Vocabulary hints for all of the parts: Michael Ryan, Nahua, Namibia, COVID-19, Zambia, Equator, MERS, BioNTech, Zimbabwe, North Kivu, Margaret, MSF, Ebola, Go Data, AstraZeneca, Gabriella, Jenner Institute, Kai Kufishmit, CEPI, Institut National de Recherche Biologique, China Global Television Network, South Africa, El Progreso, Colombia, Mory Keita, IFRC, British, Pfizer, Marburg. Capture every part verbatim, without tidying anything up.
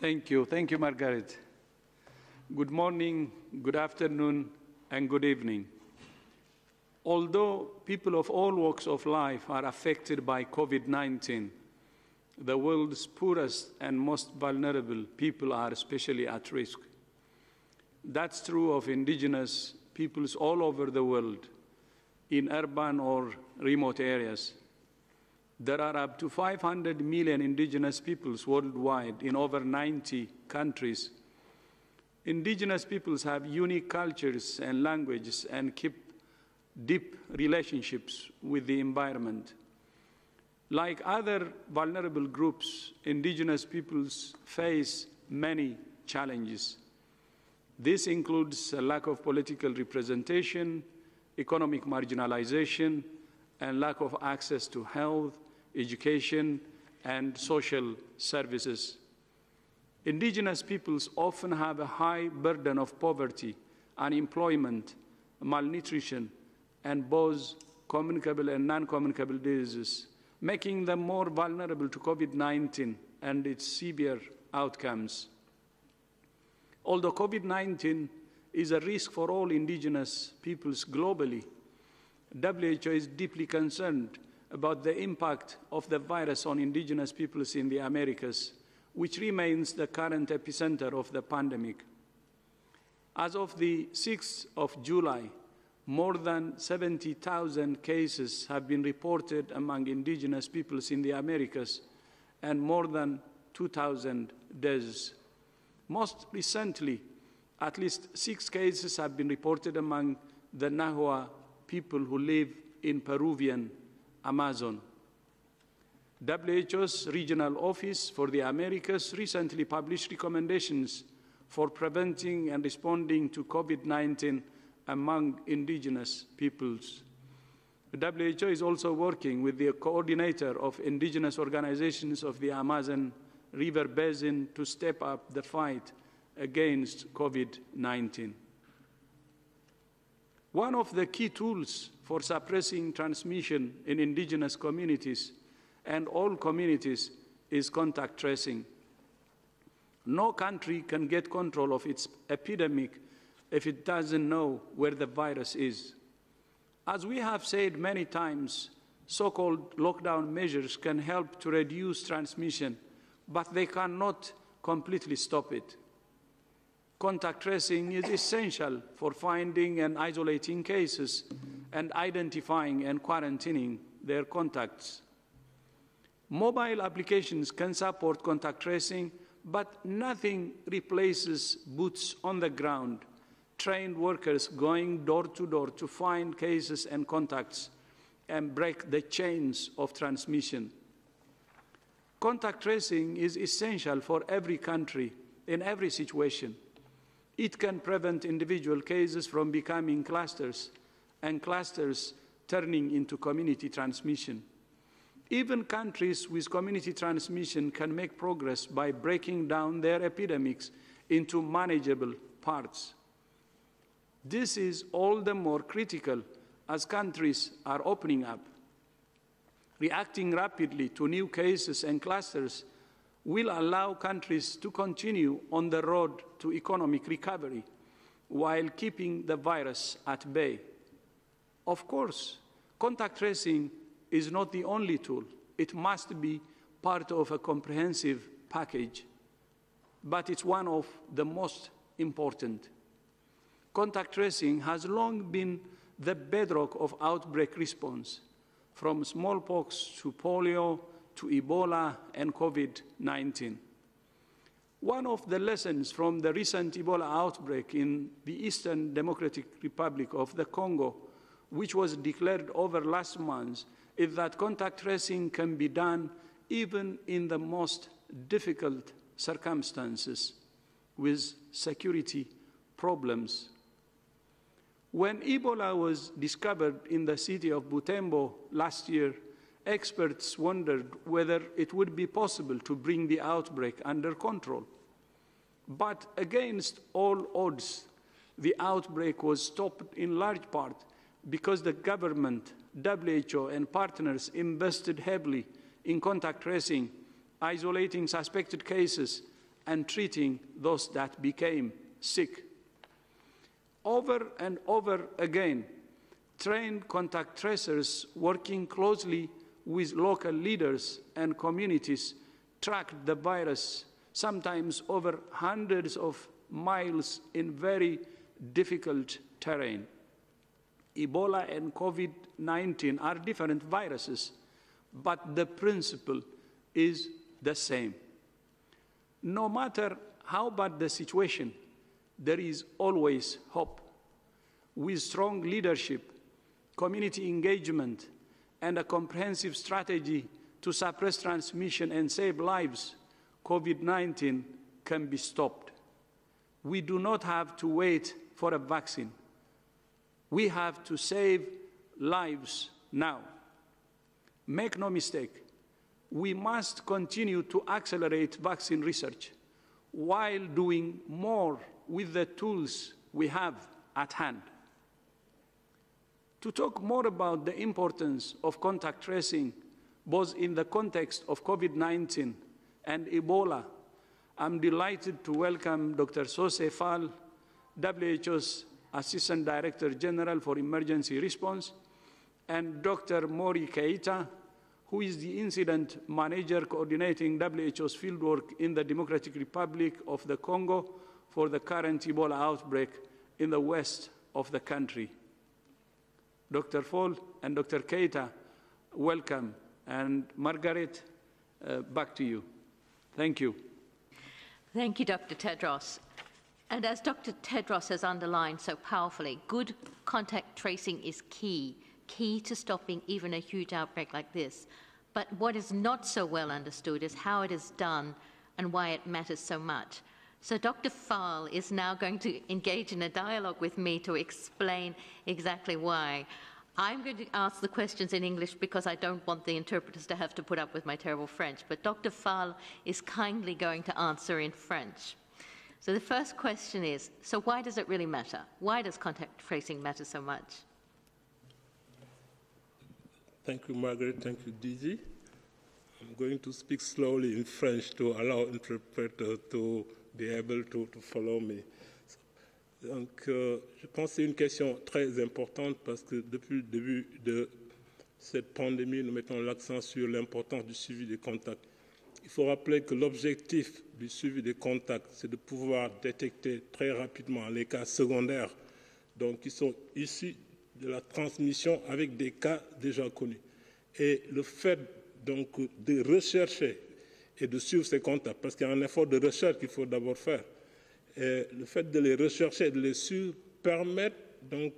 Thank you. Thank you, Margaret. Good morning, good afternoon, and good evening. Although people of all walks of life are affected by COVID nineteen, the world's poorest and most vulnerable people are especially at risk. That's true of indigenous peoples all over the world, in urban or remote areas. There are up to five hundred million indigenous peoples worldwide in over ninety countries. Indigenous peoples have unique cultures and languages and keep deep relationships with the environment. Like other vulnerable groups, indigenous peoples face many challenges. This includes a lack of political representation, economic marginalization, and lack of access to health, education, and social services. Indigenous peoples often have a high burden of poverty, unemployment, malnutrition, and both communicable and non-communicable diseases, making them more vulnerable to COVID nineteen and its severe outcomes. Although COVID nineteen is a risk for all indigenous peoples globally, W H O is deeply concerned about the impact of the virus on indigenous peoples in the Americas, which remains the current epicenter of the pandemic. As of the sixth of July, more than seventy thousand cases have been reported among indigenous peoples in the Americas and more than two thousand deaths. Most recently, at least six cases have been reported among the Nahua people who live in Peruvian Amazon. W H O's Regional Office for the Americas recently published recommendations for preventing and responding to COVID nineteen among indigenous peoples. The W H O is also working with the coordinator of indigenous organizations of the Amazon River Basin to step up the fight against COVID nineteen. One of the key tools for suppressing transmission in indigenous communities and all communities is contact tracing. No country can get control of its epidemic if it doesn't know where the virus is. As we have said many times, so-called lockdown measures can help to reduce transmission, but they cannot completely stop it. Contact tracing is essential for finding and isolating cases and identifying and quarantining their contacts. Mobile applications can support contact tracing, but nothing replaces boots on the ground, trained workers going door to door to find cases and contacts and break the chains of transmission. Contact tracing is essential for every country in every situation. It can prevent individual cases from becoming clusters and clusters turning into community transmission. Even countries with community transmission can make progress by breaking down their epidemics into manageable parts. This is all the more critical as countries are opening up. Reacting rapidly to new cases and clusters will allow countries to continue on the road to economic recovery while keeping the virus at bay. Of course, contact tracing is not the only tool. It must be part of a comprehensive package, but it's one of the most important. Contact tracing has long been the bedrock of outbreak response, from smallpox to polio to Ebola and COVID nineteen. One of the lessons from the recent Ebola outbreak in the Eastern Democratic Republic of the Congo, which was declared over last month, is that contact tracing can be done even in the most difficult circumstances with security problems. When Ebola was discovered in the city of Butembo last year, experts wondered whether it would be possible to bring the outbreak under control. But against all odds, the outbreak was stopped in large part because the government, W H O, and partners invested heavily in contact tracing, isolating suspected cases, and treating those that became sick. Over and over again, trained contact tracers working closely with local leaders and communities tracked the virus, sometimes over hundreds of miles in very difficult terrain. Ebola and COVID nineteen are different viruses, but the principle is the same. No matter how bad the situation, there is always hope. With strong leadership, community engagement, and a comprehensive strategy to suppress transmission and save lives, COVID nineteen can be stopped. We do not have to wait for a vaccine. We have to save lives now. Make no mistake, we must continue to accelerate vaccine research while doing more with the tools we have at hand. To talk more about the importance of contact tracing, both in the context of COVID nineteen and Ebola, I'm delighted to welcome Doctor Soce Fall, W H O's Assistant Director General for Emergency Response, and Doctor Mory Keita, who is the Incident Manager coordinating W H O's fieldwork in the Democratic Republic of the Congo for the current Ebola outbreak in the west of the country. Doctor Fall and Doctor Keita, welcome. And Margaret, uh, back to you. Thank you. Thank you, Doctor Tedros. And as Doctor Tedros has underlined so powerfully, good contact tracing is key, key to stopping even a huge outbreak like this. But what is not so well understood is how it is done and why it matters so much. So Doctor Fall is now going to engage in a dialogue with me to explain exactly why. I'm going to ask the questions in English because I don't want the interpreters to have to put up with my terrible French, but Doctor Fall is kindly going to answer in French. So the first question is, so why does it really matter? Why does contact tracing matter so much? Thank you, Margaret. Thank you, D G. I'm going to speak slowly in French to allow interpreters to be able to, to follow me. Donc, euh, je pense que c'est une question très importante parce que depuis le début de cette pandémie, nous mettons l'accent sur l'importance du suivi des contacts. Il faut rappeler que l'objectif du suivi des contacts, c'est de pouvoir détecter très rapidement les cas secondaires, donc qui sont issus de la transmission avec des cas déjà connus. Et le fait donc de rechercher et de suivre ces contacts, parce qu'il y a un effort de recherche qu'il faut d'abord faire. Et le fait de les rechercher et de les suivre permet donc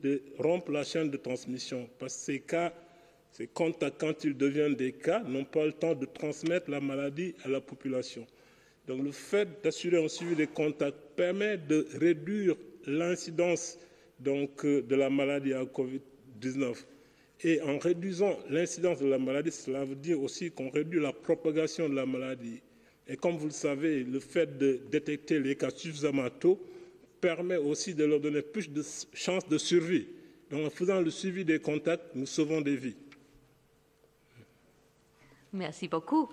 de rompre la chaîne de transmission. Parce que ces cas, ces contacts, quand ils deviennent des cas, n'ont pas le temps de transmettre la maladie à la population. Donc le fait d'assurer un suivi des contacts permet de réduire l'incidence donc de la maladie à COVID dix-neuf. Et en réduisant l'incidence de la maladie, cela veut dire aussi qu'on réduit la propagation de la maladie. Et comme vous le savez, le fait de détecter les cas suffisamment tôt permet aussi de leur donner plus de chances de survie. Donc en faisant le suivi des contacts, nous sauvons des vies. Merci beaucoup.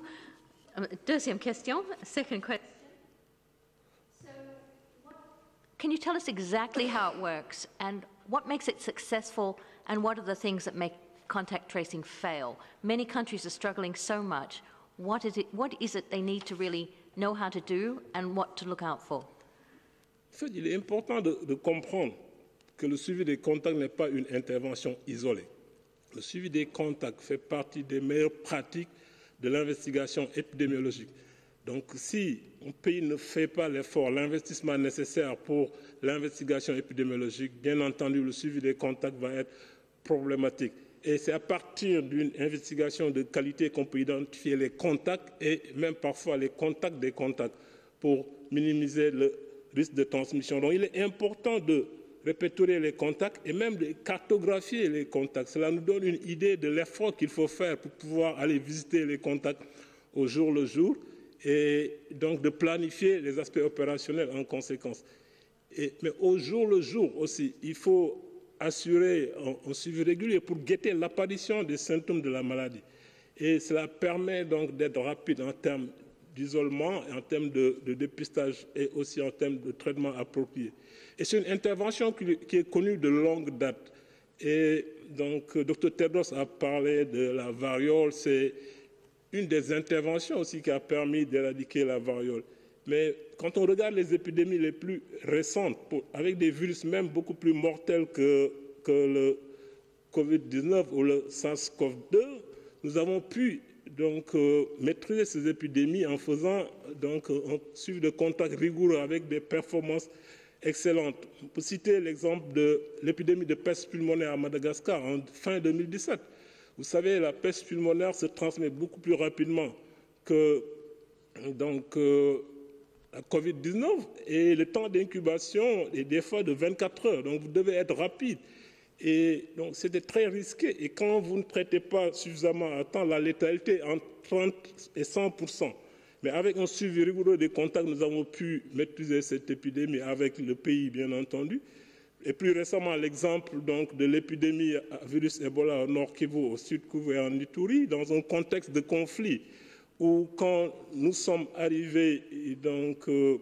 Deuxième question. Second question. So, what... Can you tell us exactly how it works and what makes it successful and what are the things that make contact tracing fail? Many countries are struggling so much. What is it, what is it they need to really know how to do and what to look out for? En fait, il est important de, de comprendre que le suivi des contacts n'est pas une intervention isolée. Le suivi des contacts fait partie des meilleures pratiques de l'investigation épidémiologique. Donc, si un pays ne fait pas l'effort, l'investissement nécessaire pour l'investigation épidémiologique, bien entendu, le suivi des contacts va être problématique. Et c'est à partir d'une investigation de qualité qu'on peut identifier les contacts et même parfois les contacts des contacts pour minimiser le risque de transmission. Donc il est important de répertorier les contacts et même de cartographier les contacts. Cela nous donne une idée de l'effort qu'il faut faire pour pouvoir aller visiter les contacts au jour le jour et donc de planifier les aspects opérationnels en conséquence. Et, mais au jour le jour aussi, il faut assurer un suivi régulier pour guetter l'apparition des symptômes de la maladie. Et cela permet donc d'être rapide en termes d'isolement, en termes de, de dépistage et aussi en termes de traitement approprié. Et c'est une intervention qui, qui est connue de longue date. Et donc, docteur Tedros a parlé de la variole, c'est une des interventions aussi qui a permis d'éradiquer la variole. Mais quand on regarde les épidémies les plus récentes, pour, avec des virus même beaucoup plus mortels que, que le COVID dix-neuf ou le SARS CoV deux, nous avons pu donc, euh, maîtriser ces épidémies en faisant donc, un suivi de contact rigoureux avec des performances excellentes. Pour citer l'exemple de l'épidémie de peste pulmonaire à Madagascar en fin deux mille dix-sept, vous savez, la peste pulmonaire se transmet beaucoup plus rapidement que donc, euh, la COVID dix-neuf et le temps d'incubation est des fois de vingt-quatre heures. Donc, vous devez être rapide. Et donc, c'était très risqué. Et quand vous ne traitez pas suffisamment à temps, la létalité est entre trente et cent pour cent. Mais avec un suivi rigoureux des contacts, nous avons pu maîtriser cette épidémie avec le pays, bien entendu. Et plus récemment, l'exemple de l'épidémie à virus Ebola au North Kivu, au Sud Kivu et en Ituri, dans un contexte de conflit où quand nous sommes arrivés donc, euh,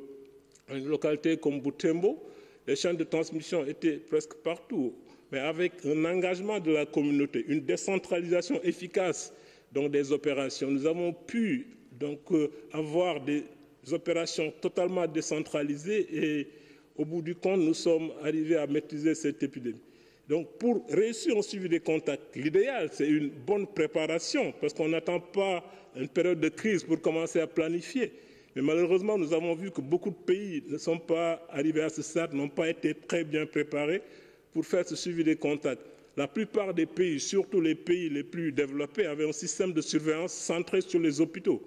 à une localité comme Butembo, les chaînes de transmission étaient presque partout, mais avec un engagement de la communauté, une décentralisation efficace donc, des opérations. Nous avons pu donc, euh, avoir des opérations totalement décentralisées et au bout du compte, nous sommes arrivés à maîtriser cette épidémie. Donc, pour réussir, on suivi des contacts. L'idéal, c'est une bonne préparation, parce qu'on n'attend pas une période de crise pour commencer à planifier. Mais malheureusement, nous avons vu que beaucoup de pays ne sont pas arrivés à ce stade, n'ont pas été très bien préparés pour faire ce suivi des contacts. La plupart des pays, surtout les pays les plus développés, avaient un système de surveillance centré sur les hôpitaux.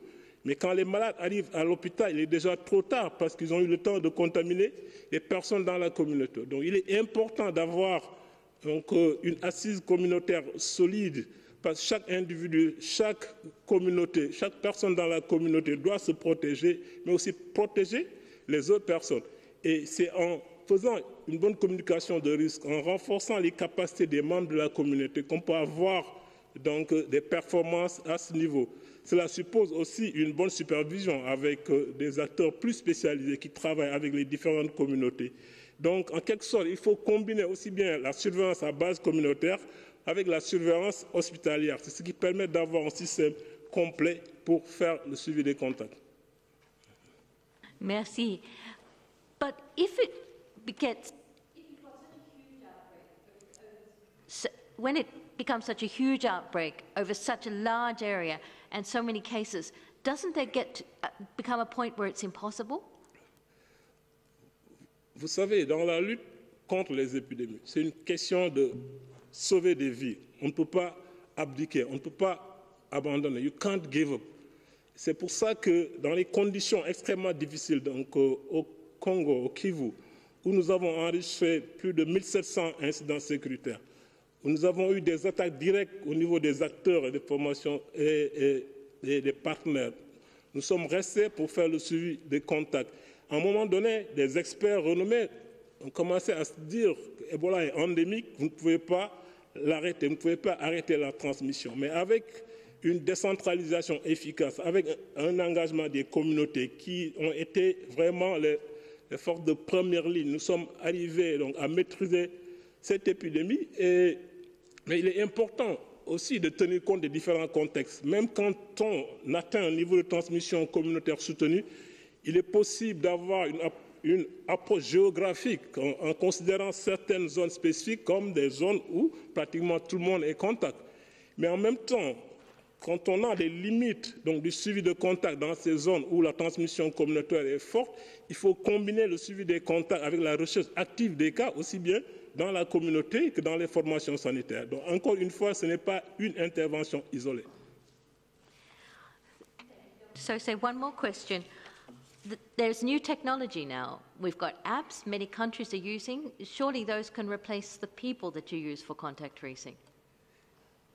Mais quand les malades arrivent à l'hôpital, il est déjà trop tard parce qu'ils ont eu le temps de contaminer les personnes dans la communauté. Donc il est important d'avoir euh, une assise communautaire solide parce que chaque individu, chaque communauté, chaque personne dans la communauté doit se protéger, mais aussi protéger les autres personnes. Et c'est en faisant une bonne communication de risque, en renforçant les capacités des membres de la communauté qu'on peut avoir donc, des performances à ce niveau. Cela suppose aussi une bonne supervision avec euh, des acteurs plus spécialisés qui travaillent avec les différentes communautés. Donc, en quelque sorte, il faut combiner aussi bien la surveillance à base communautaire avec la surveillance hospitalière. C'est ce qui permet d'avoir un système complet pour faire le suivi des contacts. Merci. But if it gets, when it becomes such a huge outbreak over such a large area, and so many cases, doesn't there get to become a point where it's impossible? Vous savez, dans la lutte contre les épidémies, c'est une question de sauver des vies. On ne peut pas abdiquer, on ne peut pas abandonner. You can't give up. C'est pour ça que dans les conditions extrêmement difficiles, donc au Congo, au Kivu, où nous avons enregistré plus de mille sept cents incidents sécuritaires, nous avons eu des attaques directes au niveau des acteurs et des formations et, et, et des partenaires. Nous sommes restés pour faire le suivi des contacts. À un moment donné, des experts renommés ont commencé à se dire que Ebola est endémique, vous ne pouvez pas l'arrêter, vous ne pouvez pas arrêter la transmission. Mais avec une décentralisation efficace, avec un engagement des communautés qui ont été vraiment les, les forces de première ligne, nous sommes arrivés donc, à maîtriser cette épidémie et mais il est important aussi de tenir compte des différents contextes. Même quand on atteint un niveau de transmission communautaire soutenu, il est possible d'avoir une, une approche géographique en, en considérant certaines zones spécifiques comme des zones où pratiquement tout le monde est contact. Mais en même temps, quand on a des limites donc, du suivi de contact dans ces zones où la transmission communautaire est forte, il faut combiner le suivi des contacts avec la recherche active des cas aussi bien dans la communauté que dans les formations sanitaires. Donc, encore une fois, ce n'est pas une intervention isolée. So, say one more question. There's new technology now. We've got apps many countries are using. Surely those can replace the people that you use for contact tracing.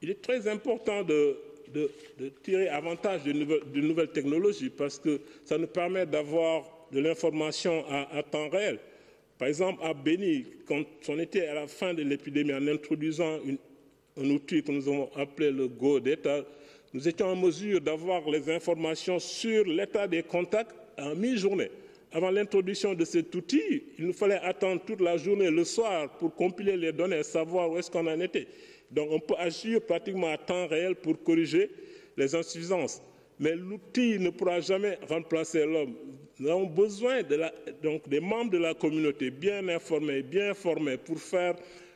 Il est très important de, de, de tirer avantage de nouvelles, de nouvelles technologies parce que ça nous permet d'avoir de l'information à, à temps réel. Par exemple, à Beni, quand on était à la fin de l'épidémie, en introduisant une, un outil que nous avons appelé le Go Data, nous étions en mesure d'avoir les informations sur l'état des contacts en mi-journée. Avant l'introduction de cet outil, il nous fallait attendre toute la journée, le soir, pour compiler les données, savoir où est-ce qu'on en était. Donc on peut agir pratiquement à temps réel pour corriger les insuffisances. Mais l'outil ne pourra jamais remplacer l'homme. Nous avons besoin de la, donc des membres de la communauté bien informés, bien formés, pour faire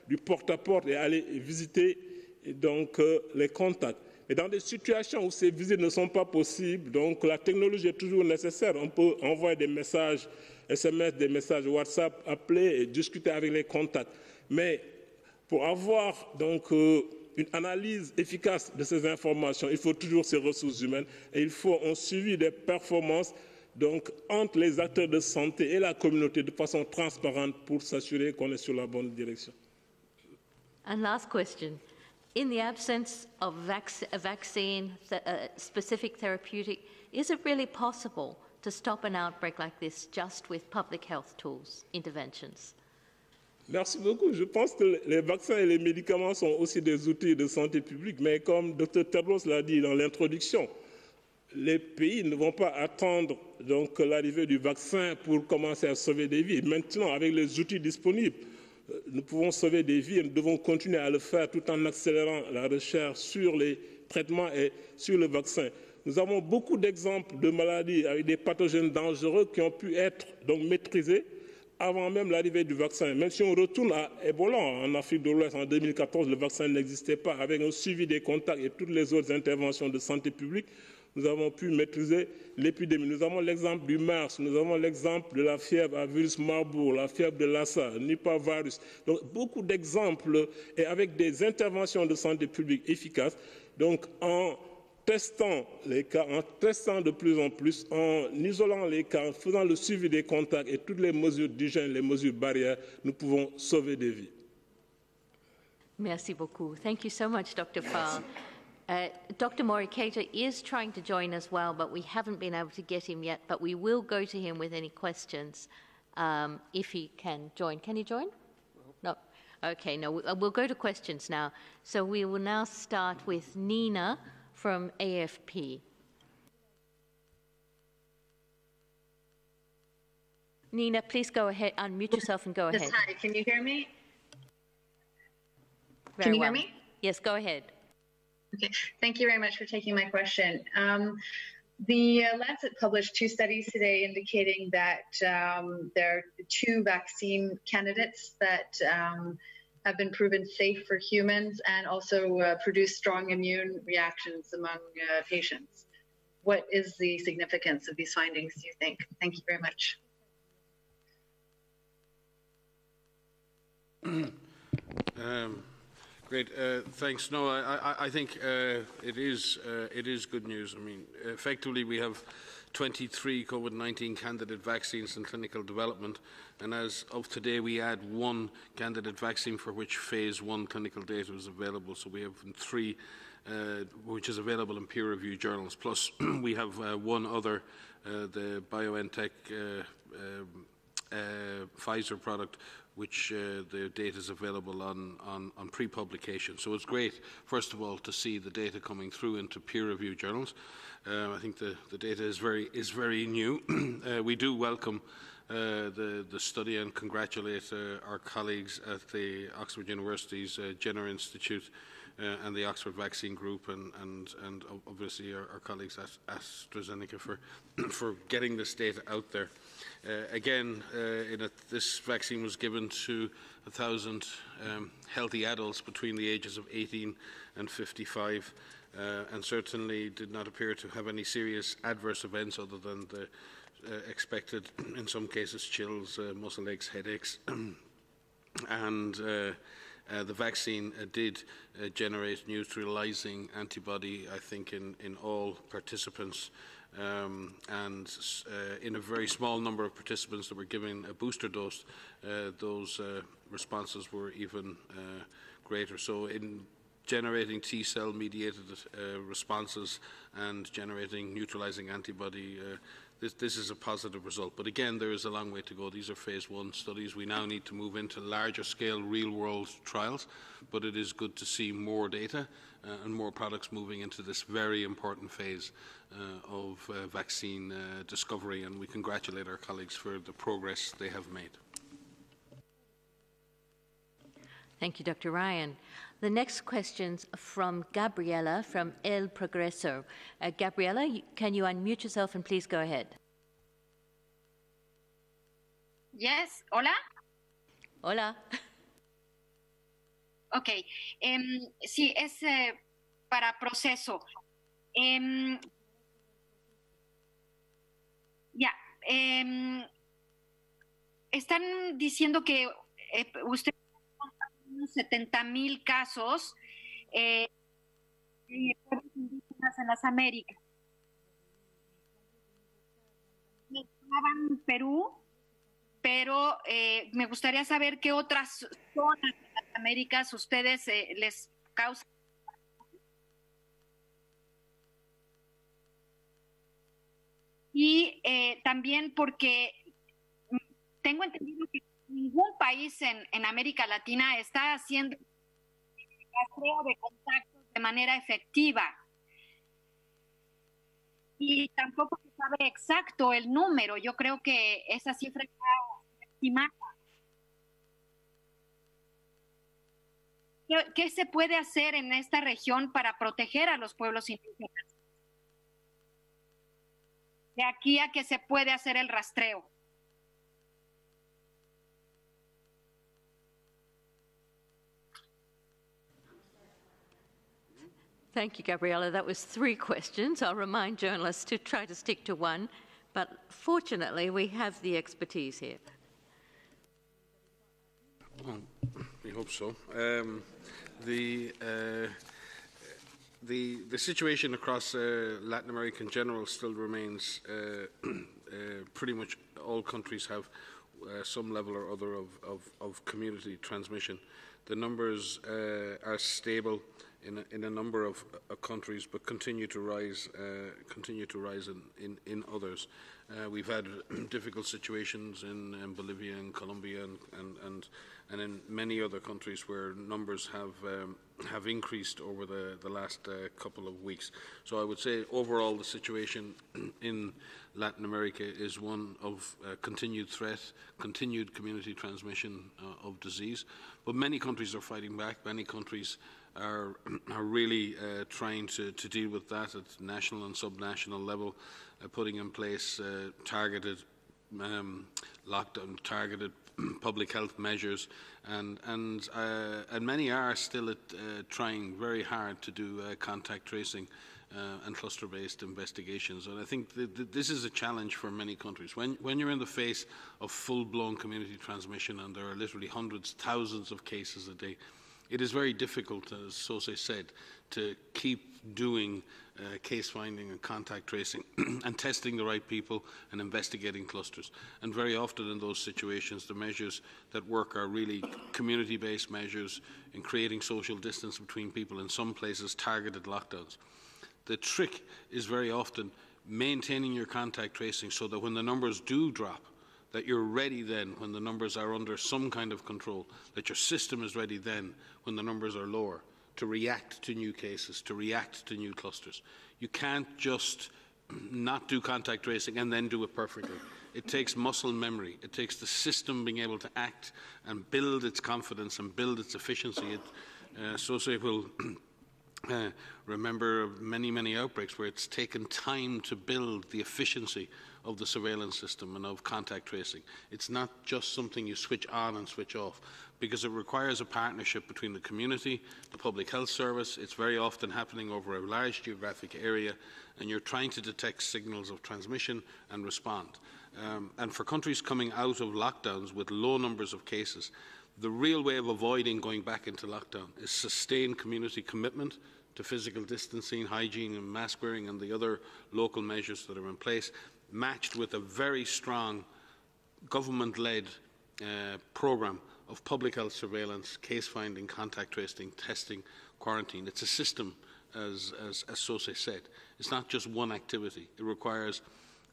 du porte-à-porte et aller visiter et donc, euh, les contacts. Et dans des situations où ces visites ne sont pas possibles, donc la technologie est toujours nécessaire. On peut envoyer des messages S M S, des messages WhatsApp, appeler et discuter avec les contacts. Mais pour avoir donc, euh, une analyse efficace de ces informations, il faut toujours ces ressources humaines et il faut un suivi des performances donc, entre les acteurs de santé et la communauté de façon transparente pour s'assurer qu'on est sur la bonne direction. And last question. In the absence of vac vaccine, th uh, specific therapeutic, is it really possible to stop an outbreak like this just with public health tools, interventions? Merci beaucoup. Je pense que les vaccins et les médicaments sont aussi des outils de santé publique, mais comme Docteur Tedros l'a dit dans l'introduction, les pays ne vont pas attendre donc l'arrivée du vaccin pour commencer à sauver des vies. Maintenant, avec les outils disponibles, nous pouvons sauver des vies et nous devons continuer à le faire tout en accélérant la recherche sur les traitements et sur le vaccin. Nous avons beaucoup d'exemples de maladies avec des pathogènes dangereux qui ont pu être donc maîtrisés avant même l'arrivée du vaccin. Même si on retourne à Ebola en Afrique de l'Ouest en deux mille quatorze, le vaccin n'existait pas. Avec un suivi des contacts et toutes les autres interventions de santé publique, nous avons pu maîtriser l'épidémie. Nous avons l'exemple du MERS, nous avons l'exemple de la fièvre à virus Marburg, la fièvre de Lassa, Nipah virus. Donc beaucoup d'exemples et avec des interventions de santé publique efficaces. Donc en testant les cas, en testant de plus en plus, en isolant les cas, en faisant le suivi des contacts et toutes les mesures d'hygiène, les mesures barrières, nous pouvons sauver des vies. Merci beaucoup. Thank you so much, Doctor Fall. Uh, Doctor Mory Keita is trying to join as well, but we haven't been able to get him yet, but we will go to him with any questions um, if he can join. Can he join? No. Okay, no, we'll go to questions now. So we will now start with Nina from A F P. Nina, please go ahead, unmute yourself and go yes, ahead. Hi, can you hear me? Very can you well. hear me? Yes, go ahead. Okay. Thank you very much for taking my question. Um, the uh, Lancet published two studies today indicating that um, there are two vaccine candidates that um, have been proven safe for humans and also uh, produce strong immune reactions among uh, patients. What is the significance of these findings, do you think? Thank you very much. um. Great. Uh, thanks. No, I, I, I think uh, it is uh, it is good news. I mean, effectively, we have twenty-three COVID nineteen candidate vaccines in clinical development, and as of today, we add one candidate vaccine for which phase one clinical data is available. So we have three, uh, which is available in peer-reviewed journals. Plus, we have uh, one other, uh, the BioNTech uh, uh, uh, Pfizer product, which uh, the data is available on, on, on pre-publication. So it's great, first of all, to see the data coming through into peer-reviewed journals. Uh, I think the, the data is very, is very new. uh, we do welcome uh, the, the study and congratulate uh, our colleagues at the Oxford University's uh, Jenner Institute Uh, and the Oxford Vaccine Group, and, and, and obviously our, our colleagues at AstraZeneca for, for getting this data out there. Uh, again, uh, in a, this vaccine was given to one thousand um, healthy adults between the ages of eighteen and fifty-five, uh, and certainly did not appear to have any serious adverse events other than the uh, expected, in some cases, chills, uh, muscle aches, headaches, and uh, Uh, the vaccine uh, did uh, generate neutralizing antibody, I think, in, in all participants. Um, and uh, in a very small number of participants that were given a booster dose, uh, those uh, responses were even uh, greater. So in generating T-cell mediated uh, responses and generating neutralizing antibody, uh, This, this is a positive result, but again, there is a long way to go. These are phase one studies. We now need to move into larger scale real world trials, but it is good to see more data uh, and more products moving into this very important phase uh, of uh, vaccine uh, discovery, and we congratulate our colleagues for the progress they have made. Thank you, Doctor Ryan. The next question's from Gabriella from El Progreso. Uh, Gabriella, can you unmute yourself and please go ahead? Yes, hola. Hola. Ok, um, sí, es uh, para proceso. Um, ya, yeah, um, están diciendo que eh, usted setenta mil casos eh, en las Américas. Estaban Perú, pero eh, me gustaría saber qué otras zonas de las Américas ustedes eh, les causan. Y eh, también porque tengo entendido que ningún país en, en América Latina está haciendo rastreo de contactos de manera efectiva. Y tampoco se sabe exacto el número. Yo creo que esa cifra está estimada. ¿Qué, qué se puede hacer en esta región para proteger a los pueblos indígenas? De aquí a que se puede hacer el rastreo. Thank you, Gabriella. That was three questions. I'll remind journalists to try to stick to one, but fortunately we have the expertise here. Well, we hope so. Um, the, uh, the, the situation across uh, Latin America in general still remains, uh, uh, pretty much all countries have uh, some level or other of, of, of community transmission. The numbers uh, are stable in a, in a number of uh, countries, but continue to rise, uh, continue to rise in, in, in others. Uh, we've had difficult situations in, in Bolivia and Colombia and, and, and, and in many other countries where numbers have, um, have increased over the, the last uh, couple of weeks. So I would say overall the situation in Latin America is one of uh, continued threat, continued community transmission uh, of disease. But many countries are fighting back, many countries Are, are really uh, trying to, to deal with that at national and subnational level, uh, putting in place uh, targeted um, lockdown, targeted public health measures, and and uh, and many are still at, uh, trying very hard to do uh, contact tracing uh, and cluster-based investigations. And I think th th this is a challenge for many countries. When when you're in the face of full-blown community transmission, and there are literally hundreds, thousands of cases a day, it is very difficult, as Soce said, to keep doing uh, case finding and contact tracing and testing the right people and investigating clusters. And very often in those situations, the measures that work are really community-based measures in creating social distance between people, in some places targeted lockdowns. The trick is very often maintaining your contact tracing so that when the numbers do drop, that you're ready then when the numbers are under some kind of control, that your system is ready then when the numbers are lower to react to new cases, to react to new clusters. You can't just not do contact tracing and then do it perfectly. It takes muscle memory. It takes the system being able to act and build its confidence and build its efficiency. It, uh, Soce will uh, remember many, many outbreaks where it's taken time to build the efficiency of the surveillance system and of contact tracing. It's not just something you switch on and switch off, because it requires a partnership between the community, the public health service. It's very often happening over a large geographic area, and you're trying to detect signals of transmission and respond. Um, and for countries coming out of lockdowns with low numbers of cases, the real way of avoiding going back into lockdown is sustained community commitment to physical distancing, hygiene and mask wearing and the other local measures that are in place, matched with a very strong government-led uh, program of public health surveillance, case finding, contact tracing, testing, quarantine. It's a system, as, as, as Soce said. It's not just one activity. It requires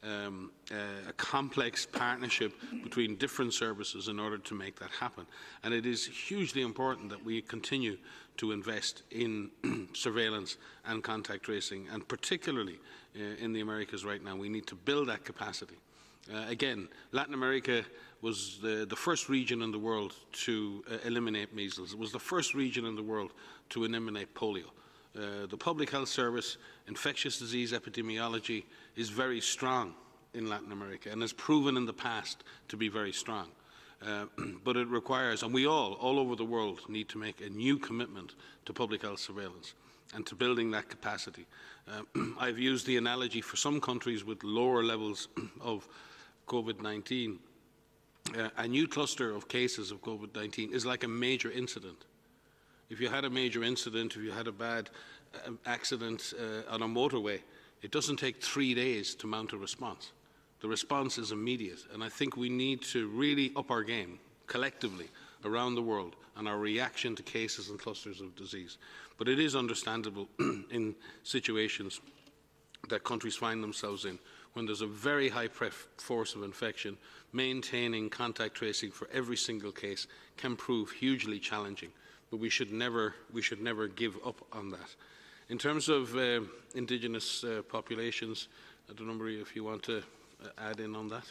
um, uh, a complex partnership between different services in order to make that happen. And it is hugely important that we continue to invest in surveillance and contact tracing, and particularly uh, in the Americas right now. We need to build that capacity. Uh, again, Latin America was the, the first region in the world to uh, eliminate measles. It was the first region in the world to eliminate polio. Uh, the public health service, infectious disease epidemiology is very strong in Latin America and has proven in the past to be very strong. Uh, but it requires, and we all, all over the world, need to make a new commitment to public health surveillance and to building that capacity. Uh, I've used the analogy for some countries with lower levels of COVID nineteen. Uh, a new cluster of cases of COVID nineteen is like a major incident. If you had a major incident, if you had a bad uh, accident uh, on a motorway, it doesn't take three days to mount a response. The response is immediate, and I think we need to really up our game collectively around the world on our reaction to cases and clusters of disease. But it is understandable in situations that countries find themselves in when there's a very high force of infection, maintaining contact tracing for every single case can prove hugely challenging. But we should never, we should never give up on that. In terms of uh, indigenous uh, populations, I don't know, Maria, if you want to Uh, add in on that?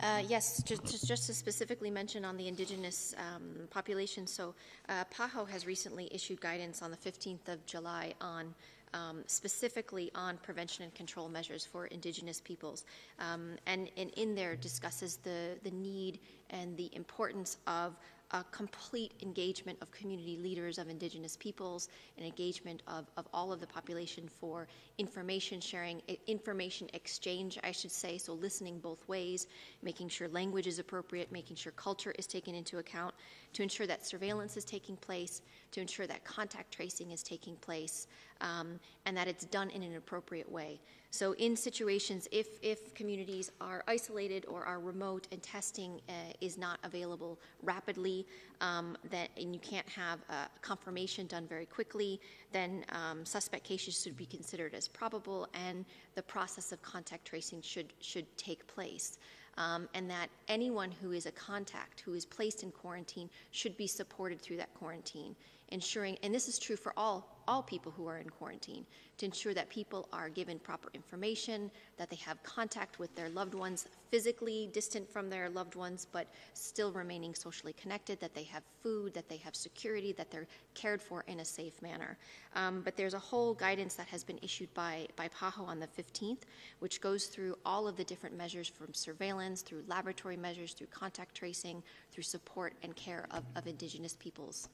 Uh, yes, just, just, just to specifically mention on the indigenous um, population, so uh, PAHO has recently issued guidance on the fifteenth of July on um, specifically on prevention and control measures for indigenous peoples, um, and, and in there discusses the, the need and the importance of a complete engagement of community leaders, of indigenous peoples, and engagement of, of all of the population for information sharing, information exchange, I should say, so listening both ways, making sure language is appropriate, making sure culture is taken into account, to ensure that surveillance is taking place, to ensure that contact tracing is taking place, um, and that it's done in an appropriate way. So in situations, if, if communities are isolated or are remote and testing uh, is not available rapidly, um, that, and you can't have uh, confirmation done very quickly, then um, suspect cases should be considered as probable, and the process of contact tracing should, should take place. Um, and that anyone who is a contact, who is placed in quarantine, should be supported through that quarantine, ensuring, and this is true for all, all people who are in quarantine, to ensure that people are given proper information, that they have contact with their loved ones, physically distant from their loved ones, but still remaining socially connected, that they have food, that they have security, that they're cared for in a safe manner. Um, but there's a whole guidance that has been issued by, by PAHO on the fifteenth, which goes through all of the different measures from surveillance, through laboratory measures, through contact tracing, through support and care of, of indigenous peoples.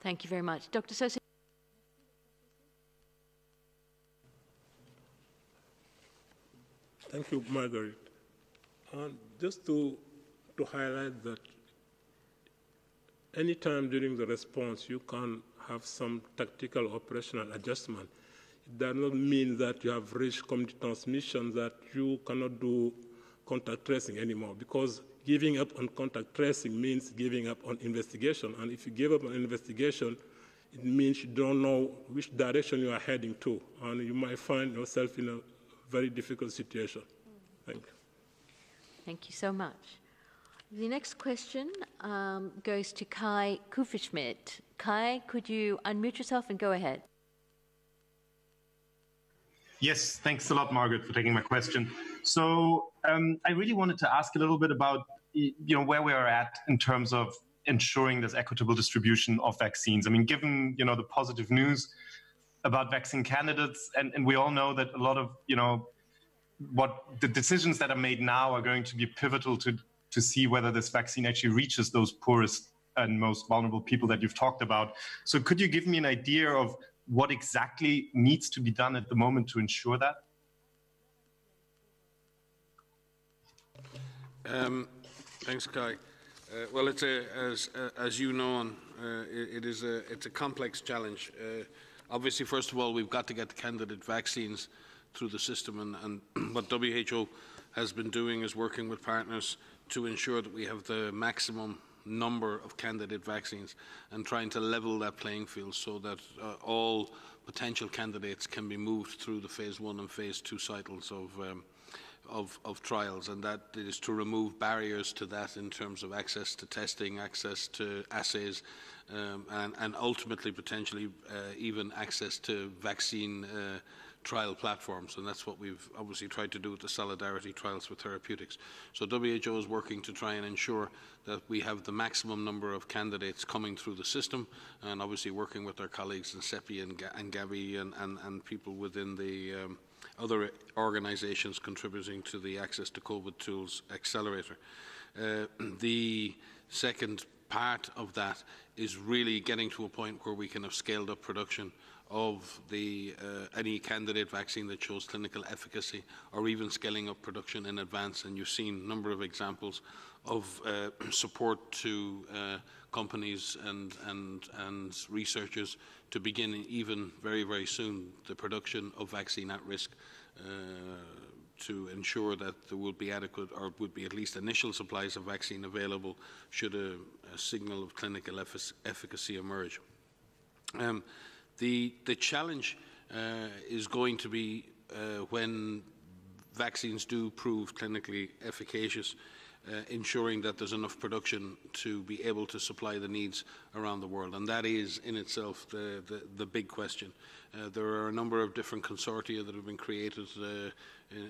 Thank you very much. Doctor Soce. Thank you, Margaret. And just to, to highlight that any time during the response, you can have some tactical operational adjustment. It does not mean that you have reached community transmission that you cannot do contact tracing anymore, because giving up on contact tracing means giving up on investigation. And if you give up on investigation, it means you don't know which direction you are heading to. And you might find yourself in a very difficult situation. Thank you. Thank you so much. The next question um, goes to Kai Kufishmit. Kai, could you unmute yourself and go ahead? Yes, thanks a lot, Margaret, for taking my question. So um, I really wanted to ask a little bit about you know, where we are at in terms of ensuring this equitable distribution of vaccines. I mean, given you know, the positive news about vaccine candidates, and, and we all know that a lot of you know, what the decisions that are made now are going to be pivotal to, to see whether this vaccine actually reaches those poorest and most vulnerable people that you've talked about. So could you give me an idea of what exactly needs to be done at the moment to ensure that? Um, thanks, Kai. Uh, well, it's a, as, uh, as you know, on, uh, it, it is a, it's a complex challenge. Uh, obviously, first of all, we've got to get the candidate vaccines through the system, and, and what W H O has been doing is working with partners to ensure that we have the maximum number of candidate vaccines and trying to level that playing field so that uh, all potential candidates can be moved through the phase one and phase two cycles of, um, of, of trials, and that is to remove barriers to that in terms of access to testing, access to assays, um, and, and ultimately potentially uh, even access to vaccine uh, trial platforms, and that's what we've obviously tried to do with the solidarity trials with therapeutics. So W H O is working to try and ensure that we have the maximum number of candidates coming through the system, and obviously working with our colleagues in CEPI and, and Gavi and, and, and people within the um, other organizations contributing to the Access to COVID Tools Accelerator. Uh, the second part of that is really getting to a point where we can have scaled up production of the, uh, any candidate vaccine that shows clinical efficacy, or even scaling up production in advance. And you've seen a number of examples of uh, support to uh, companies and, and, and researchers to begin even very, very soon the production of vaccine at risk uh, to ensure that there will be adequate, or would be at least initial supplies of vaccine available should a, a signal of clinical efficacy emerge. Um, The, the challenge uh, is going to be uh, when vaccines do prove clinically efficacious, uh, ensuring that there's enough production to be able to supply the needs around the world. And that is in itself the, the, the big question. Uh, there are a number of different consortia that have been created uh,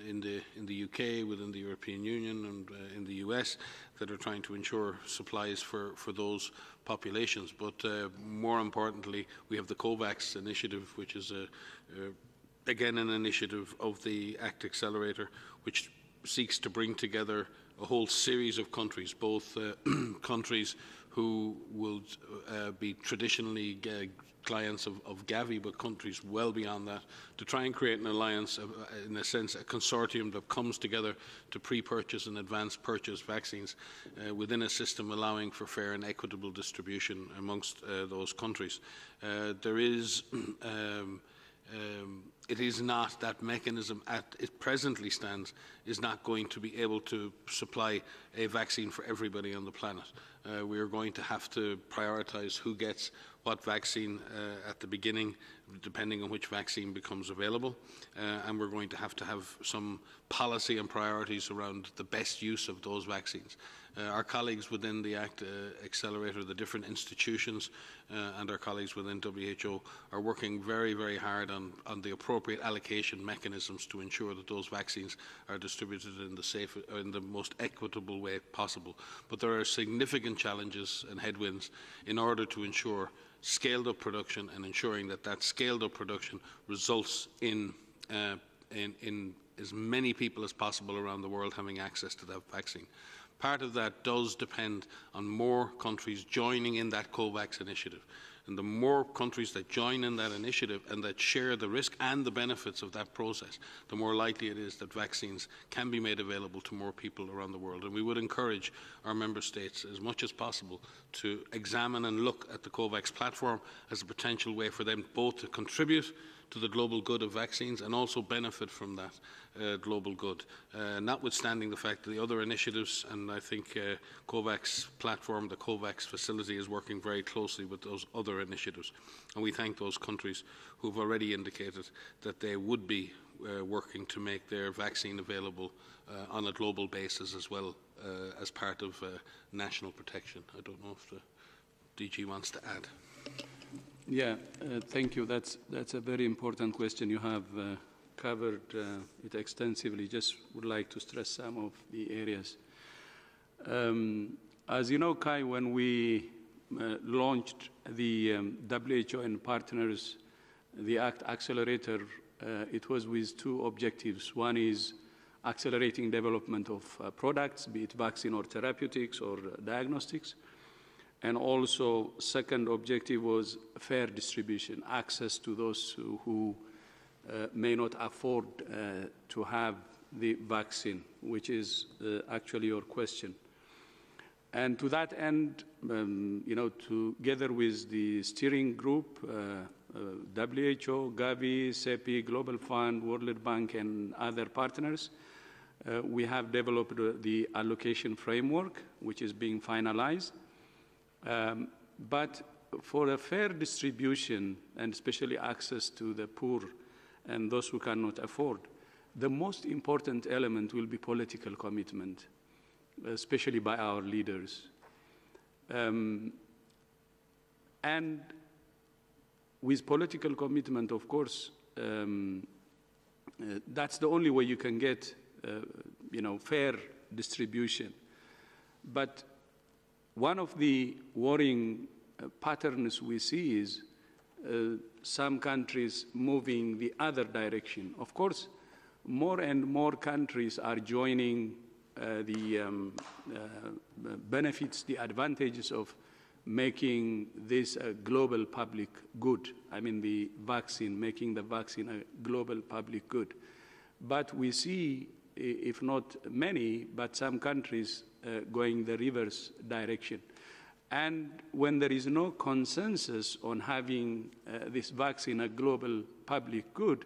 in, the, in the U K, within the European Union and uh, in the U S that are trying to ensure supplies for, for those populations. But uh, more importantly, we have the COVAX initiative, which is, a, uh, again, an initiative of the ACT Accelerator, which seeks to bring together a whole series of countries, both uh, countries who will uh, be traditionally uh, clients of, of Gavi, but countries well beyond that, to try and create an alliance, of, uh, in a sense, a consortium that comes together to pre-purchase and advance purchase vaccines uh, within a system allowing for fair and equitable distribution amongst uh, those countries. Uh, there is... Um, um, it is not that mechanism as it presently stands is not going to be able to supply a vaccine for everybody on the planet. Uh, we are going to have to prioritize who gets what vaccine uh, at the beginning, depending on which vaccine becomes available, uh, and we're going to have to have some policy and priorities around the best use of those vaccines. Uh, our colleagues within the ACT uh, Accelerator, the different institutions, uh, and our colleagues within W H O are working very, very hard on, on the appropriate allocation mechanisms to ensure that those vaccines are distributed in the safe, in the most equitable way possible. But there are significant challenges and headwinds in order to ensure scaled-up production and ensuring that that scaled-up production results in, uh, in, in as many people as possible around the world having access to that vaccine. Part of that does depend on more countries joining in that COVAX initiative. And the more countries that join in that initiative and that share the risk and the benefits of that process, the more likely it is that vaccines can be made available to more people around the world. And we would encourage our member states as much as possible to examine and look at the COVAX platform as a potential way for them both to contribute to the global good of vaccines and also benefit from that uh, global good, uh, notwithstanding the fact that the other initiatives, and I think uh, COVAX platform, the COVAX facility is working very closely with those other initiatives. And we thank those countries who have already indicated that they would be uh, working to make their vaccine available uh, on a global basis as well uh, as part of uh, national protection. I don't know if the D G wants to add. Yeah, uh, thank you. That's, that's a very important question. You have uh, covered uh, it extensively. Just would like to stress some of the areas. Um, as you know, Kai, when we uh, launched the um, W H O and partners, the ACT Accelerator, uh, it was with two objectives. One is accelerating development of uh, products, be it vaccine or therapeutics or uh, diagnostics. And also, second objective was fair distribution, access to those who, who uh, may not afford uh, to have the vaccine, which is uh, actually your question. And to that end, um, you know, together with the steering group, uh, uh, W H O, Gavi, CEPI, Global Fund, World Bank, and other partners, uh, we have developed uh, the allocation framework, which is being finalized. Um, but for a fair distribution, and especially access to the poor and those who cannot afford, the most important element will be political commitment, especially by our leaders. Um, and with political commitment, of course, um, uh, that's the only way you can get uh, you know, fair distribution. But one of the worrying uh, patterns we see is uh, some countries moving the other direction. Of course, more and more countries are joining uh, the um, uh, benefits, the advantages of making this a global public good. I mean, the vaccine, making the vaccine a global public good. But we see, if not many, but some countries uh, going the reverse direction. And when there is no consensus on having uh, this vaccine a global public good,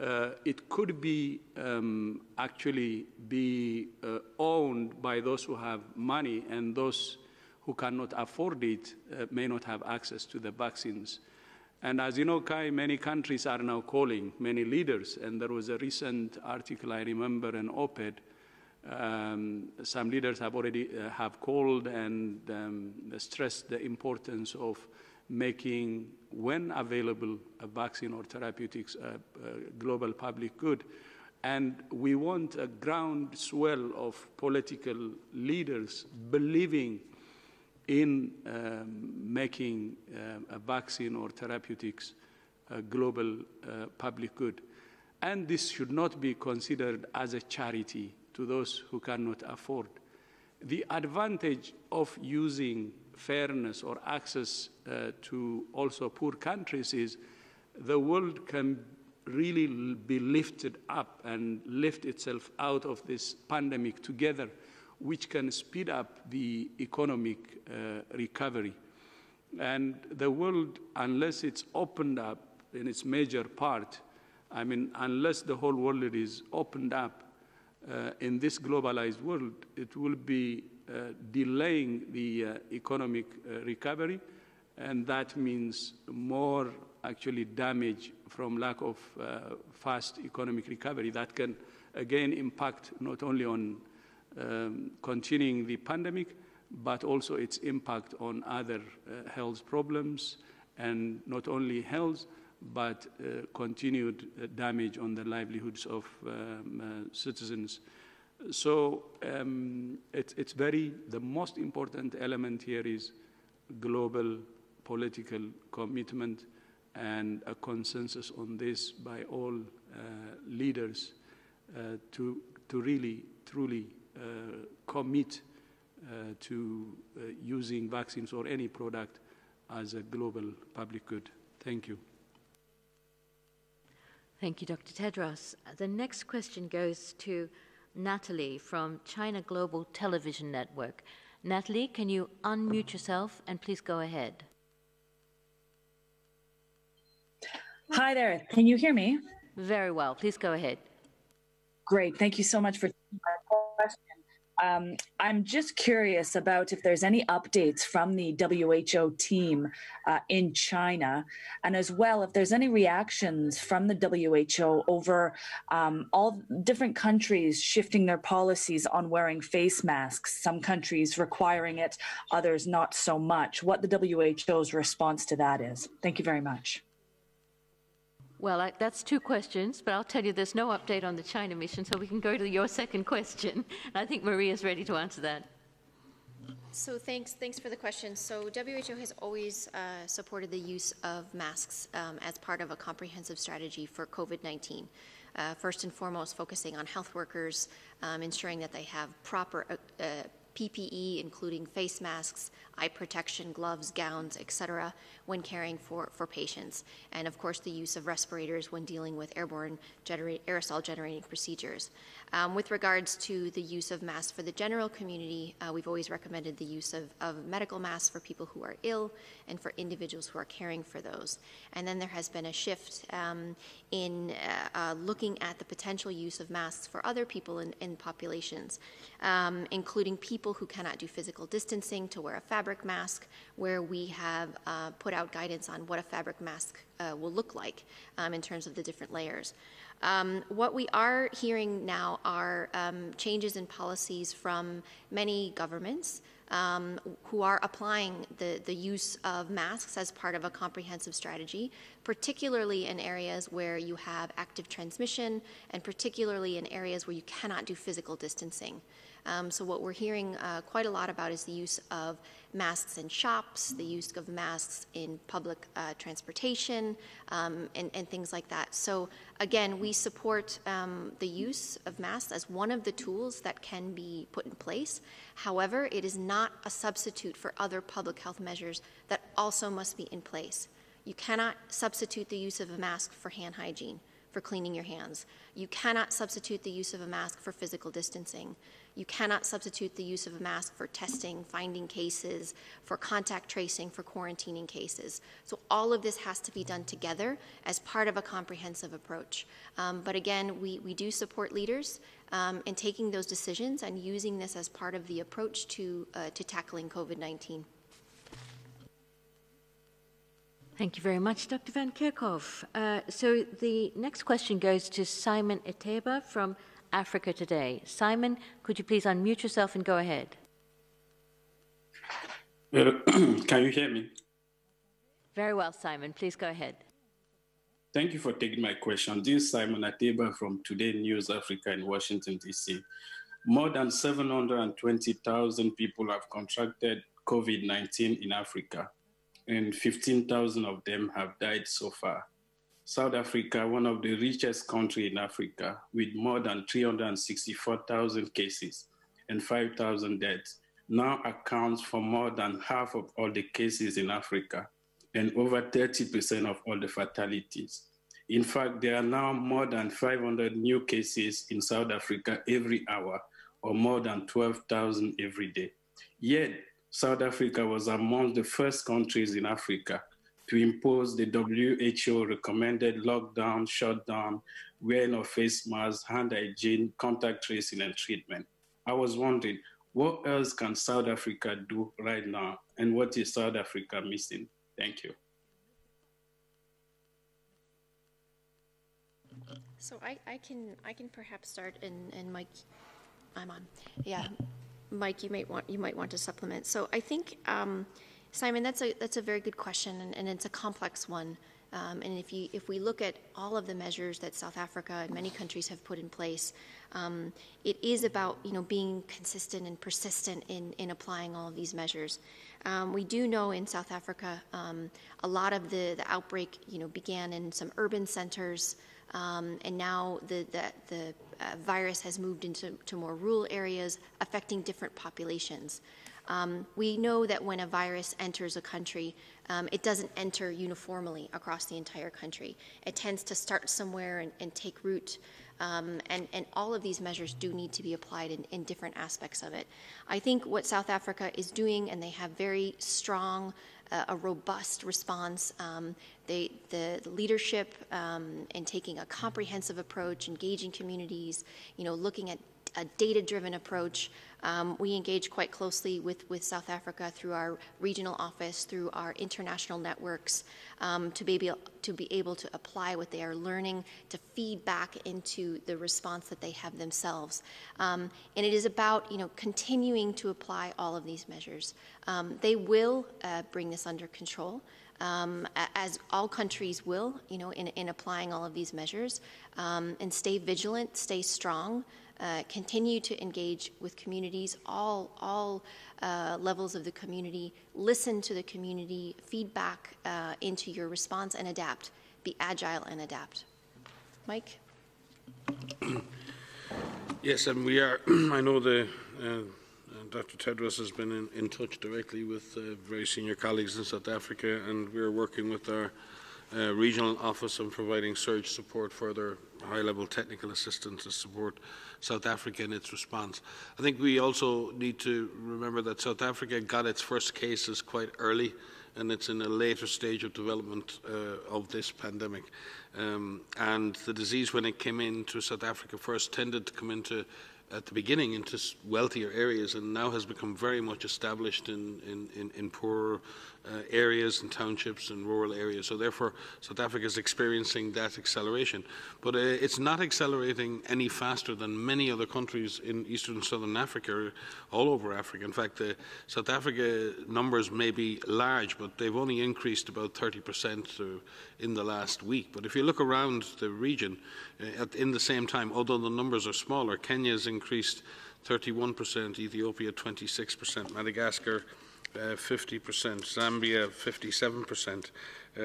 Uh, it could be um, actually be uh, owned by those who have money, and those who cannot afford it uh, may not have access to the vaccines. And as you know, Kai, many countries are now calling, many leaders, and there was a recent article, I remember, an op-ed. Um, some leaders have already uh, have called and um, stressed the importance of making, when available, a vaccine or therapeutics a, a global public good. And we want a groundswell of political leaders believing in um, making um, a vaccine or therapeutics a global uh, public good. And this should not be considered as a charity to those who cannot afford. The advantage of using fairness or access uh, to also poor countries is the world can really be lifted up and lift itself out of this pandemic together, which can speed up the economic uh, recovery. And the world, unless it's opened up in its major part, I mean, unless the whole world is opened up uh, in this globalized world, it will be Uh, delaying the uh, economic uh, recovery, and that means more actually damage from lack of uh, fast economic recovery that can again impact not only on um, continuing the pandemic, but also its impact on other uh, health problems, and not only health, but uh, continued uh, damage on the livelihoods of um, uh, citizens. So um, it's, it's very, the most important element here is global political commitment and a consensus on this by all uh, leaders uh, to, to really, truly uh, commit uh, to uh, using vaccines or any product as a global public good. Thank you. Thank you, Doctor Tedros. The next question goes to Natalie from China Global Television Network. Natalie, can you unmute yourself and please go ahead? Hi there, can you hear me? Very well, please go ahead. Great, thank you so much for taking my question. Um, I'm just curious about if there's any updates from the W H O team uh, in China, and as well if there's any reactions from the W H O over um, all different countries shifting their policies on wearing face masks, some countries requiring it, others not so much, what the W H O's response to that is. Thank you very much. Well, I, that's two questions, but I'll tell you there's no update on the China mission, so we can go to your second question. And I think Maria is ready to answer that. So thanks, thanks for the question. So W H O has always uh, supported the use of masks um, as part of a comprehensive strategy for COVID nineteen. Uh, first and foremost, focusing on health workers, um, ensuring that they have proper uh, P P E, including face masks, eye protection, gloves, gowns, et cetera, when caring for, for patients. And of course, the use of respirators when dealing with airborne genera- aerosol generating procedures. Um, with regards to the use of masks for the general community, uh, we've always recommended the use of, of medical masks for people who are ill and for individuals who are caring for those. And then there has been a shift um, in uh, uh, looking at the potential use of masks for other people in, in populations, um, including people who cannot do physical distancing to wear a fabric fabric mask, where we have uh, put out guidance on what a fabric mask uh, will look like um, in terms of the different layers. Um, what we are hearing now are um, changes in policies from many governments um, who are applying the, the use of masks as part of a comprehensive strategy, particularly in areas where you have active transmission and particularly in areas where you cannot do physical distancing. Um, so what we're hearing uh, quite a lot about is the use of masks in shops, the use of masks in public uh, transportation, um, and, and things like that. So again, we support um, the use of masks as one of the tools that can be put in place. However, it is not a substitute for other public health measures that also must be in place. You cannot substitute the use of a mask for hand hygiene, for cleaning your hands. You cannot substitute the use of a mask for physical distancing. You cannot substitute the use of a mask for testing, finding cases, for contact tracing, for quarantining cases. So all of this has to be done together as part of a comprehensive approach. Um, but again, we, we do support leaders um, in taking those decisions and using this as part of the approach to, uh, to tackling COVID nineteen. Thank you very much, Doctor Van Kerkhove. Uh, so the next question goes to Simon Eteba from Africa Today. Simon, could you please unmute yourself and go ahead? Can you hear me? Very well, Simon. Please go ahead. Thank you for taking my question. This is Simon Eteba from Today News Africa in Washington, D C. More than seven hundred twenty thousand people have contracted COVID nineteen in Africa, and fifteen thousand of them have died so far. South Africa, one of the richest countries in Africa, with more than three hundred sixty-four thousand cases and five thousand deaths, now accounts for more than half of all the cases in Africa and over thirty percent of all the fatalities. In fact, there are now more than five hundred new cases in South Africa every hour, or more than twelve thousand every day. Yet, South Africa was among the first countries in Africa to impose the W H O recommended lockdown, shutdown, wearing of face masks, hand hygiene, contact tracing, and treatment. I was wondering, what else can South Africa do right now, and what is South Africa missing? Thank you. So I, I can I can perhaps start, and, and Mike, I'm on. Yeah, Mike, you might want you might want to supplement. So I think. Um, Simon, that's a that's a very good question, and, and it's a complex one. Um, and if you if we look at all of the measures that South Africa and many countries have put in place, um, it is about you know being consistent and persistent in in applying all of these measures. Um, we do know in South Africa, um, a lot of the the outbreak you know began in some urban centers. Um, and now the, the, the uh, virus has moved into to more rural areas, affecting different populations. Um, we know that when a virus enters a country, um, it doesn't enter uniformly across the entire country. It tends to start somewhere and, and take root. Um, and, and all of these measures do need to be applied in, in different aspects of it. I think what South Africa is doing, and they have very strong, uh, a robust response, um, they, the, the leadership um, in taking a comprehensive approach, engaging communities, you know, looking at a data-driven approach. Um, we engage quite closely with, with South Africa through our regional office, through our international networks, um, to, be able, to be able to apply what they are learning, to feed back into the response that they have themselves. Um, and it is about you know, continuing to apply all of these measures. Um, they will uh, bring this under control. Um, as all countries will, you know, in, in applying all of these measures, um, and stay vigilant, stay strong, uh, continue to engage with communities, all, all uh, levels of the community, listen to the community, feedback uh, into your response, and adapt. Be agile and adapt. Mike? Yes, and we are, I know the... Uh, Doctor Tedros has been in, in touch directly with uh, very senior colleagues in South Africa, and we are working with our uh, regional office on providing surge support, further high-level technical assistance to support South Africa in its response. I think we also need to remember that South Africa got its first cases quite early, and it's in a later stage of development uh, of this pandemic. Um, and the disease, when it came into South Africa first, tended to come into at the beginning into wealthier areas and now has become very much established in, in, in, in poorer uh, areas and townships and rural areas. So therefore, South Africa is experiencing that acceleration. But uh, it's not accelerating any faster than many other countries in Eastern and Southern Africa, all over Africa. In fact, the South Africa numbers may be large, but they've only increased about thirty percent in the last week. But if you look around the region, uh, at, in the same time, although the numbers are smaller, Kenya's increased thirty-one percent, Ethiopia twenty-six percent, Madagascar uh, fifty percent, Zambia fifty-seven percent, uh,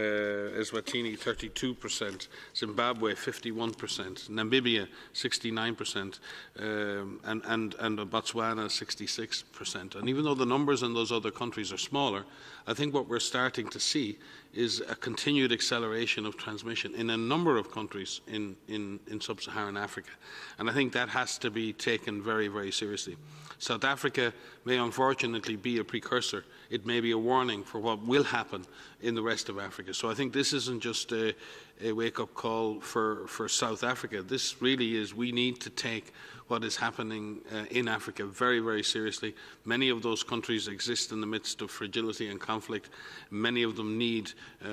Eswatini thirty-two percent, Zimbabwe fifty-one percent, Namibia sixty-nine percent, um, and, and, and Botswana sixty-six percent. And even though the numbers in those other countries are smaller, I think what we're starting to see is a continued acceleration of transmission in a number of countries in, in, in sub-Saharan Africa. And I think that has to be taken very, very seriously. South Africa may unfortunately be a precursor. It may be a warning for what will happen in the rest of Africa. So I think this isn't just a, a wake-up call for, for South Africa. This really is, we need to take what is happening uh, in Africa very, very seriously. Many of those countries exist in the midst of fragility and conflict. Many of them need uh,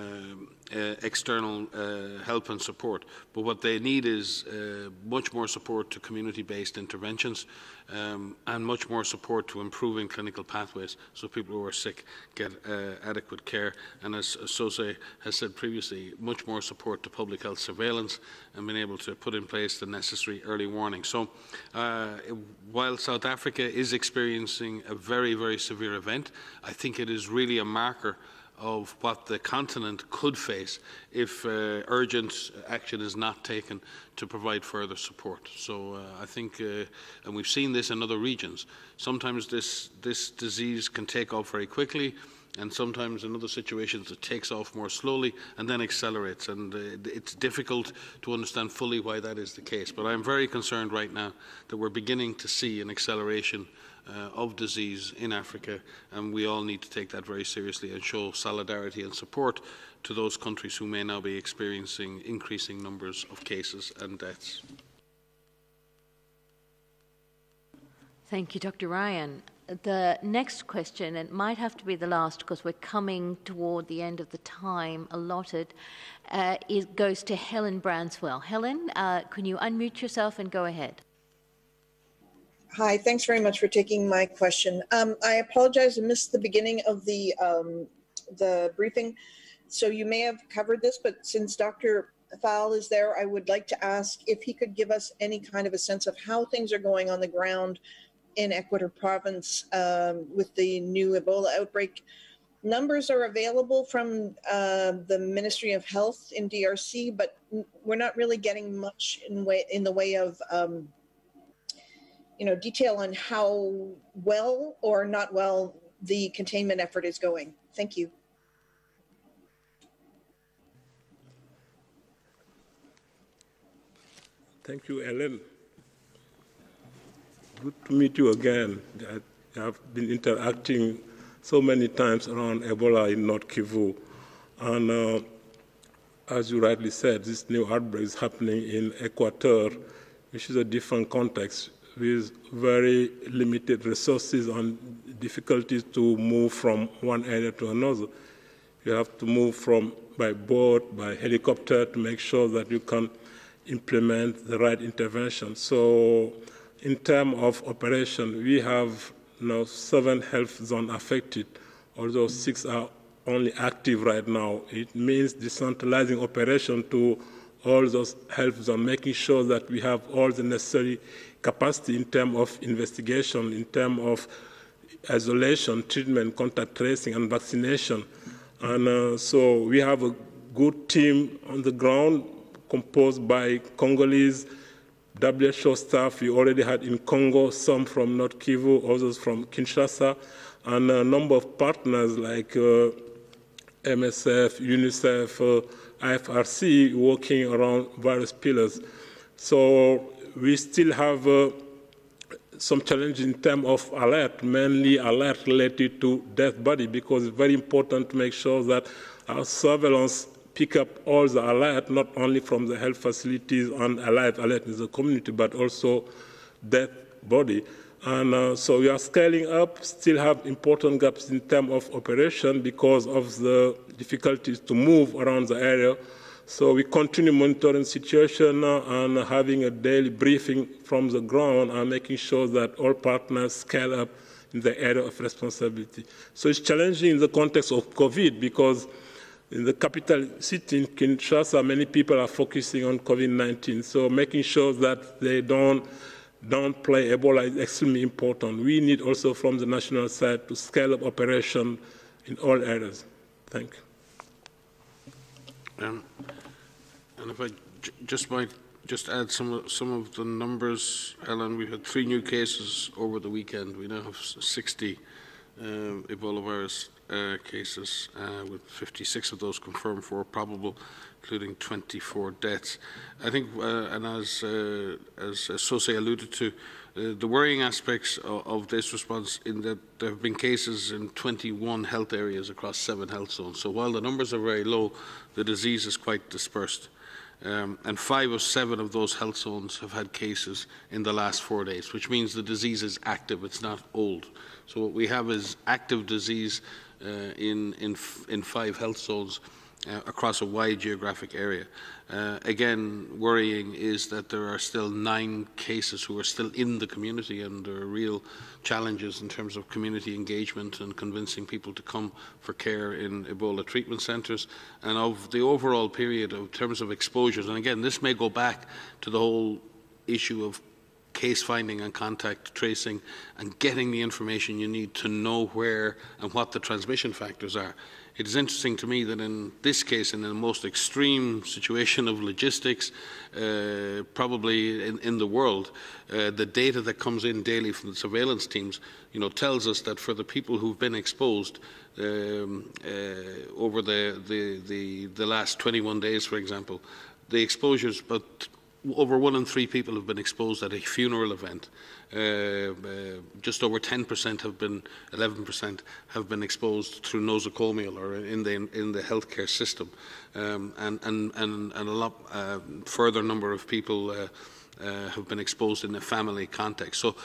uh, external uh, help and support. But what they need is uh, much more support to community-based interventions um, and much more support to improving clinical pathways so people who are sick get uh, adequate care. And as Soce has said previously, much more support to public health surveillance and being able to put in place the necessary early warning. So, Uh, while South Africa is experiencing a very, very severe event, I think it is really a marker of what the continent could face if uh, urgent action is not taken to provide further support. So uh, I think, uh, and we've seen this in other regions, sometimes this, this disease can take off very quickly, and sometimes in other situations it takes off more slowly and then accelerates. And uh, it's difficult to understand fully why that is the case. But I'm very concerned right now that we're beginning to see an acceleration uh, of disease in Africa, and we all need to take that very seriously and show solidarity and support to those countries who may now be experiencing increasing numbers of cases and deaths. Thank you, Doctor Ryan. The next question, and it might have to be the last because we're coming toward the end of the time allotted, uh, is, goes to Helen Branswell. Helen, uh, can you unmute yourself and go ahead? Hi, thanks very much for taking my question. Um, I apologize, I missed the beginning of the, um, the briefing, so you may have covered this, but since Doctor Fall is there, I would like to ask if he could give us any kind of a sense of how things are going on the ground in Equator province um, with the new Ebola outbreak. Numbers are available from uh, the Ministry of Health in D R C, but we're not really getting much in, way, in the way of um, you know, detail on how well or not well the containment effort is going. Thank you. Thank you, Ellen. Good to meet you again. I've been interacting so many times around Ebola in North Kivu. And uh, as you rightly said, this new outbreak is happening in Equator, which is a different context with very limited resources and difficulties to move from one area to another. You have to move from by boat, by helicopter to make sure that you can implement the right intervention. So, in terms of operation, we have now seven health zones affected, although six are only active right now. It means decentralizing operation to all those health zones, making sure that we have all the necessary capacity in terms of investigation, in terms of isolation, treatment, contact tracing, and vaccination. And uh, so we have a good team on the ground composed by Congolese, W H O staff we already had in Congo, some from North Kivu, others from Kinshasa, and a number of partners like uh, M S F, UNICEF, uh, I F R C working around various pillars. So we still have uh, some challenges in terms of alert, mainly alert related to death body, because it's very important to make sure that our surveillance pick up all the alert, not only from the health facilities and alert alert in the community, but also death body. And uh, so we are scaling up, still have important gaps in terms of operation because of the difficulties to move around the area. So we continue monitoring situation and having a daily briefing from the ground and making sure that all partners scale up in the area of responsibility. So it's challenging in the context of COVID because in the capital city in Kinshasa, many people are focusing on COVID nineteen. So making sure that they don't downplay Ebola is extremely important. We need also from the national side to scale up operation in all areas. Thank you. Um, and if I j just might just add some of, some of the numbers, Alan, we had three new cases over the weekend. We now have sixty um, Ebola virus uh, cases, uh, with fifty-six of those confirmed, four probable, including twenty-four deaths. I think, uh, and as uh, as uh, Soce alluded to, uh, the worrying aspects of, of this response in that there have been cases in twenty-one health areas across seven health zones. So while the numbers are very low, the disease is quite dispersed. Um, and five or seven of those health zones have had cases in the last four days, which means the disease is active, it's not old. So what we have is active disease uh, in, in, f in five health zones Uh, across a wide geographic area. Uh, again, worrying is that there are still nine cases who are still in the community, and there are real challenges in terms of community engagement and convincing people to come for care in Ebola treatment centres. And of the overall period in terms of exposures, and again, this may go back to the whole issue of case finding and contact tracing and getting the information you need to know where and what the transmission factors are. It is interesting to me that in this case, in the most extreme situation of logistics, uh, probably in, in the world, uh, the data that comes in daily from the surveillance teams, you know, tells us that for the people who've been exposed um, uh, over the, the, the, the last twenty-one days, for example, the exposures, but over one in three people have been exposed at a funeral event. Uh, uh, just over ten percent have been, eleven percent have been exposed through nosocomial or in the in the healthcare system, um, and, and and and a lot uh, further number of people uh, uh, have been exposed in a family context. So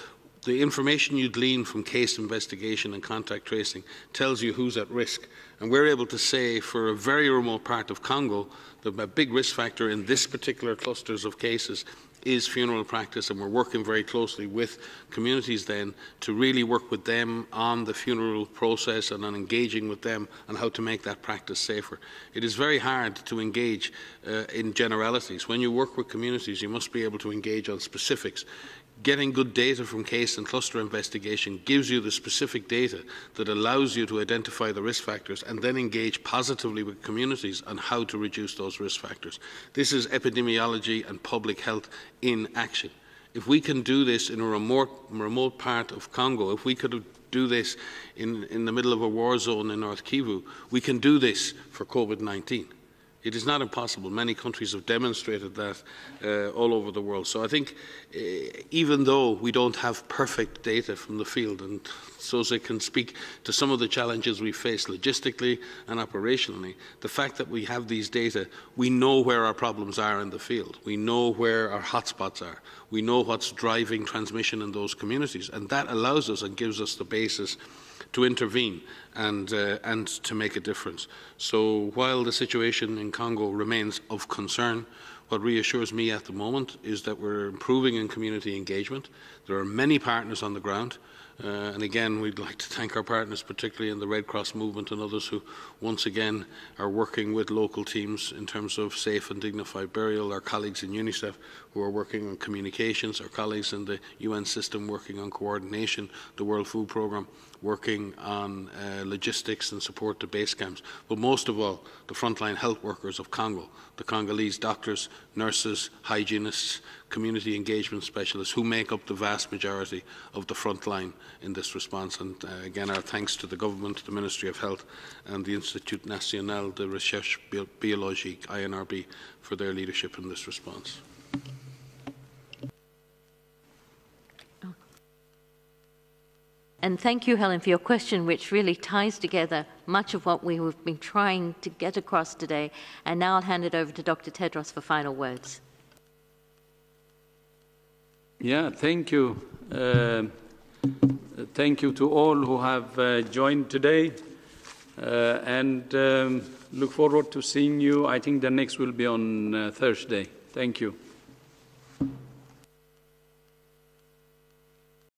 the information you glean from case investigation and contact tracing tells you who's at risk. And we're able to say for a very remote part of Congo that a big risk factor in this particular clusters of cases is funeral practice, and we're working very closely with communities then to really work with them on the funeral process and on engaging with them on how to make that practice safer. It is very hard to engage uh, in generalities. When you work with communities, you must be able to engage on specifics. Getting good data from case and cluster investigation gives you the specific data that allows you to identify the risk factors and then engage positively with communities on how to reduce those risk factors. This is epidemiology and public health in action. If we can do this in a remote, remote part of Congo, if we could do this in, in the middle of a war zone in North Kivu, we can do this for COVID nineteen. It is not impossible. Many countries have demonstrated that uh, all over the world. So I think uh, even though we don't have perfect data from the field, and Soce can speak to some of the challenges we face logistically and operationally, the fact that we have these data, we know where our problems are in the field. We know where our hotspots are. We know what's driving transmission in those communities. And that allows us and gives us the basis to intervene and, uh, and to make a difference. So while the situation in Congo remains of concern, what reassures me at the moment is that we're improving in community engagement. There are many partners on the ground. Uh, and again, we'd like to thank our partners, particularly in the Red Cross movement and others who, once again, are working with local teams in terms of safe and dignified burial, our colleagues in UNICEF who are working on communications, our colleagues in the U N system working on coordination, the World Food Programme working on uh, logistics and support to base camps, but most of all, the frontline health workers of Congo, the Congolese doctors, nurses, hygienists, community engagement specialists who make up the vast majority of the front line in this response. And uh, again, our thanks to the government, the Ministry of Health and the Institut National de Recherche Biologique, I N R B, for their leadership in this response. And thank you, Helen, for your question, which really ties together much of what we have been trying to get across today. And now I'll hand it over to Doctor Tedros for final words. Yeah, thank you, Uh, thank you to all who have uh, joined today, uh, and um, look forward to seeing you. I think the next will be on uh, Thursday. Thank you.